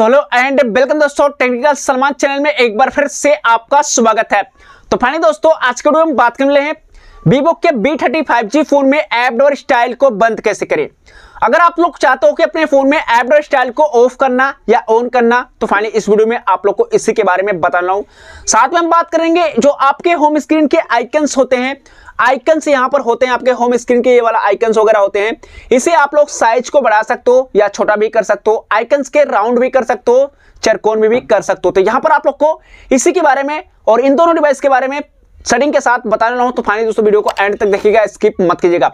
Hello and welcome दोस्तों, technical Salman channel में एक बार फिर से आपका स्वागत है। तो फाइनली दोस्तों, आज के वीडियो में बात करने वाले हैं वीवो के V30 5G फोन में ऐप डोर स्टाइल को बंद कैसे करें। अगर आप लोग चाहते हो कि अपने फोन में ऐप डोर स्टाइल को ऑफ करना या ऑन करना, तो फाइनली इस वीडियो में आप लोग को इसी के बारे में बताना हूं। साथ में हम बात करेंगे जो आपके होम स्क्रीन के आइकन्स होते हैं, आइकन्स यहाँ पर होते हैं आपके होम स्क्रीन के, ये वाला आइकन्स वगैरह होते हैं, इसे आप लोग साइज को बढ़ा सकते हो या छोटा भी कर सकते हो, आइकन्स के राउंड भी कर सकते हो, चरकोन में भी कर सकते हो। तो यहाँ पर आप लोग को इसी के बारे में और इन दोनों डिवाइस के बारे में सेटिंग के साथ बताने वाला हूं। तो फाइनली दोस्तों वीडियो को एंड तक देखिएगा, स्किप मत कीजिएगा।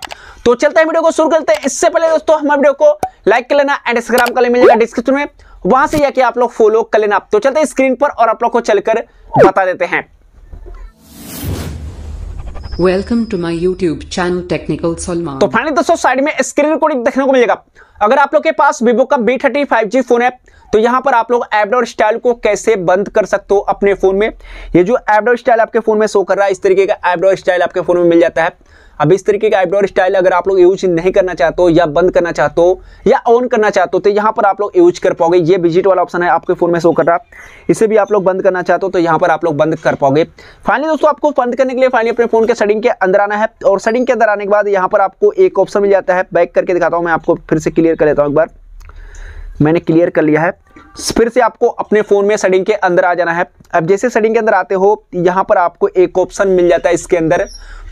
तो चलते हैं वीडियो को शुरू करते हैं। इससे पहले दोस्तों हमारे वीडियो को लाइक कर लेना एंड इंस्टाग्राम का लिंक मिलेगा डिस्क्रिप्शन में, वहां से जाके आप लोग फॉलो कर लेना। तो चलते हैं स्क्रीन पर और आप लोग को चलकर बता देते हैं। Welcome to my YouTube channel technical Salman. तो फाइनली दोस्तों साइड में स्क्रीन रिकॉर्डिंग देखने को मिलेगा। अगर आप लोग के पास Vivo का V30 5G फोन है, तो यहाँ पर आप लोग ऐप डोर स्टाइल को कैसे बंद कर सकते हो अपने फोन में। ये जो ऐप डोर स्टाइल आपके फोन में शो कर रहा है, इस तरीके का ऐप डोर स्टाइल आपके फोन में मिल जाता है। अब इस तरीके का ऐप डोर स्टाइल अगर आप लोग यूज नहीं करना चाहते हो या बंद करना चाहते हो या ऑन करना चाहते हो, तो यहाँ पर आप लोग यूज कर पाओगे। ये विजिट वाला ऑप्शन है आपके फोन में शो कर रहा है, इसे भी आप लोग बंद करना चाहते हो तो यहाँ पर आप लोग बंद कर पाओगे। फाइनली दोस्तों आपको बंद करने के लिए फाइनली अपने फोन के सेटिंग के अंदर आना है, और सेटिंग के अंदर आने के बाद यहाँ पर आपको एक ऑप्शन मिल जाता है। बैक करके दिखाता हूँ मैं आपको, फिर से क्लियर कर लेता हूँ। एक बार मैंने क्लियर कर लिया है, फिर से आपको अपने फ़ोन में सेटिंग के अंदर आ जाना है। अब जैसे सेटिंग के अंदर आते हो, यहाँ पर आपको एक ऑप्शन मिल जाता है इसके अंदर,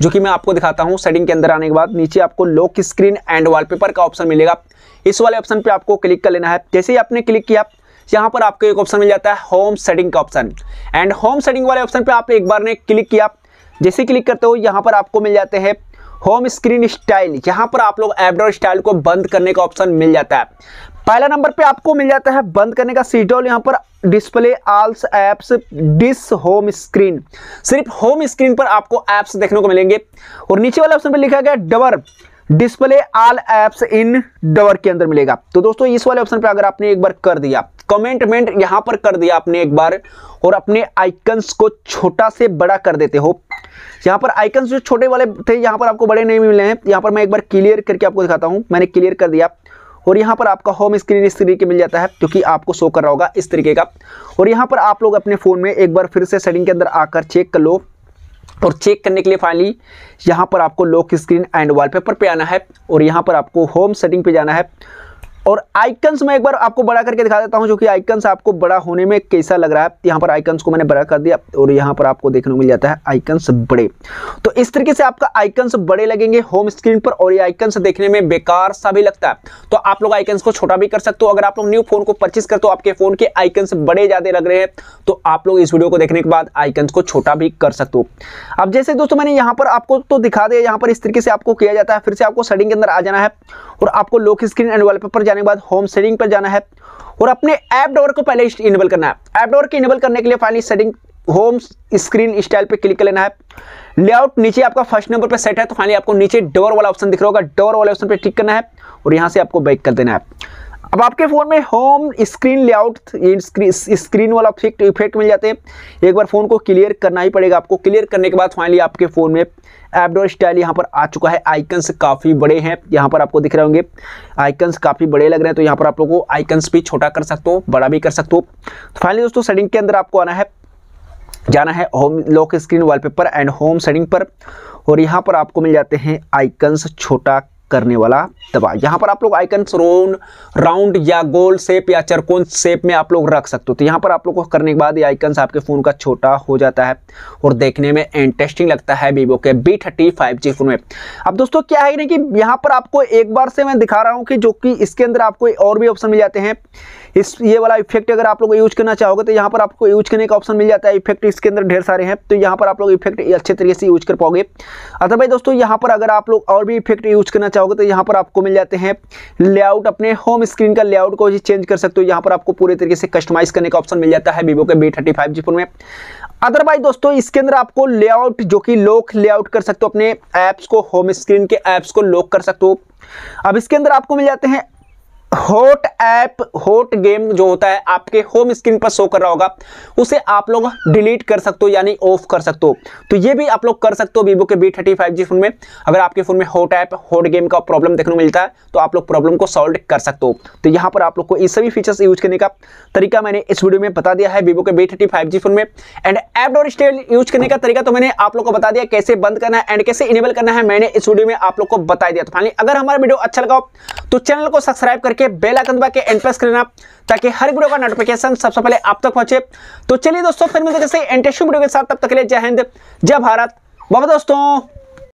जो कि मैं आपको दिखाता हूँ। सेटिंग के अंदर आने के बाद नीचे आपको लॉक स्क्रीन एंड वॉलपेपर का ऑप्शन मिलेगा, इस वाले ऑप्शन पे आपको क्लिक कर लेना है। जैसे ही आपने क्लिक किया, यहाँ पर आपको एक ऑप्शन मिल जाता है होम सेटिंग का ऑप्शन, एंड होम सेटिंग वाले ऑप्शन पर आप एक बार ने क्लिक किया। जैसे क्लिक करते हो यहाँ पर आपको मिल जाते हैं होम स्क्रीन स्टाइल, यहाँ पर आप लोग ऐप डोर स्टाइल को बंद करने का ऑप्शन मिल जाता है। पहला नंबर पे आपको मिल जाता है बंद करने का सीडोल, यहाँ पर display ऑल्स apps this home screen, सिर्फ होम स्क्रीन पर आपको ऐप्स देखने को मिलेंगे। और नीचे वाले ऑप्शन पे लिखा गया drawer display all apps in drawer के अंदर मिलेगा। तो दोस्तों इस वाले ऑप्शन पे अगर आपने एक बार कर दिया कमेंटमेंट, यहाँ पर कर दिया आपने एक बार, और अपने आइकन्स को छोटा से बड़ा कर देते हो। यहाँ पर आइकन्स जो छोटे वाले थे यहाँ पर आपको बड़े नहीं मिले हैं, यहाँ पर मैं एक बार क्लियर करके आपको दिखाता हूँ। मैंने क्लियर कर दिया और यहाँ पर आपका होम स्क्रीन इस तरीके मिल जाता है, जो कि आपको शो कर रहा होगा इस तरीके का। और यहाँ पर आप लोग अपने फ़ोन में एक बार फिर से सेटिंग के अंदर आकर चेक कर लो, और चेक करने के लिए फाइनली यहाँ पर आपको लॉक स्क्रीन एंड वॉलपेपर पे आना है, और यहाँ पर आपको होम सेटिंग पे जाना है। और आइकन्स मैं एक बार आपको बड़ा करके दिखा देता हूँ, जो कि आइकन्स आपको बड़ा होने में कैसा लग रहा है। यहाँ पर आइकन्स को मैंने बड़ा कर दिया, और यहाँ पर आपको देखने को मिल जाता है आइकन्स बड़े। तो इस तरीके से आपका आइकन्स बड़े लगेंगे होम स्क्रीन पर, और ये आइकन्स देखने में बेकार सा भी लगता है। तो आप लोग आइकन्स को छोटा भी कर सकते हो। अगर आप लोग न्यू फोन को परचेस करते हो, आपके फोन के आइकन्स बड़े ज़्यादा लग रहे हैं, तो आप लोग इस वीडियो को देखने के बाद आइकन्स को छोटा भी कर सकते हो। अब जैसे दोस्तों मैंने यहाँ पर आपको तो दिखा दिया, यहाँ पर इस तरीके से आपको किया जाता है। फिर से आपको सेटिंग के अंदर आ जाना है, और आपको लॉक स्क्रीन एंड वॉलपेपर के बाद होम सेटिंग पर जाना है, और अपने ऐप डोर को पहले इनेबल करना है। ऐप डोर के इनेबल करने के लिए finally setting home screen style पे क्लिक कर लेना है। लेआउट नीचे आपका फर्स्ट नंबर पे सेट है, तो फाइनली आपको नीचे डोर वाला ऑप्शन दिख रहा होगा, डोर वाले ऑप्शन पे क्लिक करना है, और यहां से आपको बैक कर देना है। अब आपके फोन में होम स्क्रीन लेआउट स्क्रीन वाला इफेक्ट मिल जाते हैं। एक बार फोन को क्लियर करना ही पड़ेगा आपको। क्लियर करने के बाद फाइनली आपके फोन में ऐप डोर स्टाइल यहाँ पर आ चुका है। आइकन्स काफ़ी बड़े हैं, यहाँ पर आपको दिख रहे होंगे आइकन्स काफ़ी बड़े लग रहे हैं, तो यहाँ पर आप लोगों को आइकन्स भी छोटा कर सकते हो, बड़ा भी कर सकते हो। तो फाइनली दोस्तों सेटिंग के अंदर आपको आना है, जाना है home lock screen wallpaper and home setting पर, और यहाँ पर आपको मिल जाते हैं आइकन्स छोटा करने वाला दबा। यहाँ पर आप लोग आइकन्स राउंड या गोल शेप या चरकोन शेप में आप लोग रख सकते हो। तो यहाँ पर आप लोग को करने के बाद ये आइकन्स आपके फ़ोन का छोटा हो जाता है, और देखने में इंटरेस्टिंग लगता है वीवो के V30 5G फोन में। अब दोस्तों क्या है ना कि यहाँ पर आपको एक बार से मैं दिखा रहा हूँ कि जो कि इसके अंदर आपको और भी ऑप्शन मिल जाते हैं। इस ये वाला इफेक्ट अगर आप लोग यूज करना चाहोगे, तो यहाँ पर आपको यूज करने का ऑप्शन मिल जाता है। इफेक्ट इसके अंदर ढेर सारे हैं, तो यहाँ पर आप लोग इफेक्ट अच्छे तरीके से यूज कर पाओगे। अदरवाइज दोस्तों यहाँ पर अगर आप लोग और भी इफेक्ट यूज करना चाहोगे, तो यहाँ पर आपको मिल जाते हैं लेआउट, अपने होम स्क्रीन का लेआउट को चेंज कर सकते हो। यहाँ पर आपको पूरे तरीके से कस्टमाइज करने का ऑप्शन मिल जाता है वीवो के V30 5G फोन में। अदरवाइज दोस्तों इसके अंदर आपको लेआउट जो कि लॉक लेआउट कर सकते हो, अपने ऐप्स को होम स्क्रीन के ऐप्स को लॉक कर सकते हो। अब इसके अंदर आपको मिल जाते हैं हॉट ऐप हॉट गेम जो होता है आपके होम स्क्रीन पर शो कर रहा होगा, उसे आप लोग डिलीट कर सकते हो यानी ऑफ कर सकते हो। तो ये भी आप लोग कर सकते हो वीवो के V30 5G फोन में। अगर आपके फोन में हॉट ऐप हॉट गेम का प्रॉब्लम देखने को मिलता है तो आप लोग प्रॉब्लम को सॉल्व कर सकते हो। तो यहाँ पर आप लोग को इस सभी फीचर्स यूज करने का तरीका मैंने इस वीडियो में बता दिया है वीवो के V30 5G फोन में। And app drawer style use करने का तरीका तो मैंने आप लोग को बता दिया, कैसे बंद करना है एंड कैसे इनेबल करना है मैंने इस वीडियो में आप लोग को बता दिया। तो फाइनली अगर हमारा वीडियो अच्छा लगा तो चैनल को सब्सक्राइब करके बेल आइकन दबा के एंड प्रेस करना ताकि हर वीडियो का नोटिफिकेशन सबसे पहले आप तक पहुंचे। तो चलिए दोस्तों, फिर मिलते हैं किसी इंटरेस्टिंग वीडियो के साथ। तब तक के लिए जय हिंद, जय भारत, बाय दोस्तों।